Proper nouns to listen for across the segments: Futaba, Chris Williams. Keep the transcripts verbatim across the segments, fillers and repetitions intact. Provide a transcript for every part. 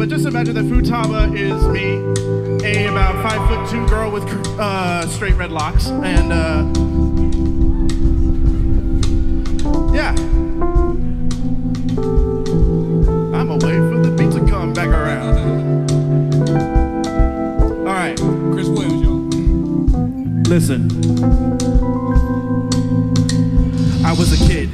but just imagine that Futaba is me, a about five foot two girl with uh, straight red locks, and uh, yeah, I'm away for the beat to come back around. All right, Chris Williams, y'all. Listen, I was a kid.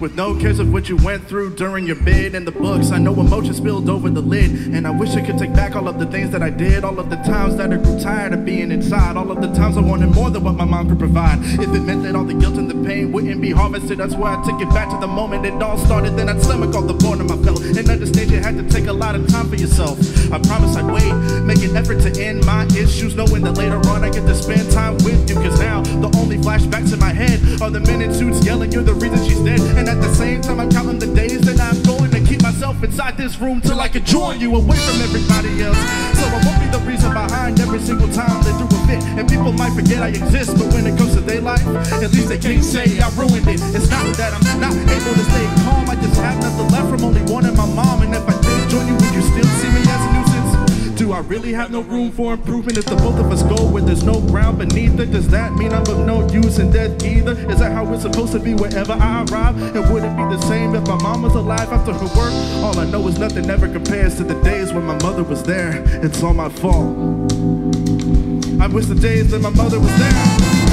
With no cares of what you went through during your bid and the books, I know emotion spilled over the lid. And I wish I could take back all of the things that I did, all of the times that I grew tired of being inside, all of the times I wanted more than what my mom could provide. If it meant that all the guilt and the pain wouldn't be harvested, that's why I took it back to the moment it all started. Then I'd stomach all the boredom I felt and understand you had to take a lot of time for yourself. I promise I'd wait, make an effort to end my issues, knowing that later on I get to spend time with you. Cause now the only flashbacks in my head are the men in suits yelling, "You're the reason she's dead." And at the same time I'm counting the days that I'm going to keep myself inside this room till I can join you, away from everybody else. So I won't be the reason behind every single time they threw a fit. And people might forget I exist, but when it comes to their life, at least they can't say I ruined it. It's not that I'm not able to stay calm, I just have nothing left from only wanting my mom. And if I did join you, would you still see me as a nuisance? Do I really have no room for improvement? If the both of us go where there's no ground beneath it, does that mean I'm of no use in death either? Is that how it's supposed to be wherever I arrive? And would it be the same if my mom was alive after her work? All I know is nothing ever compares to the days when my mother was there. It's all my fault. I wish the days that my mother was there.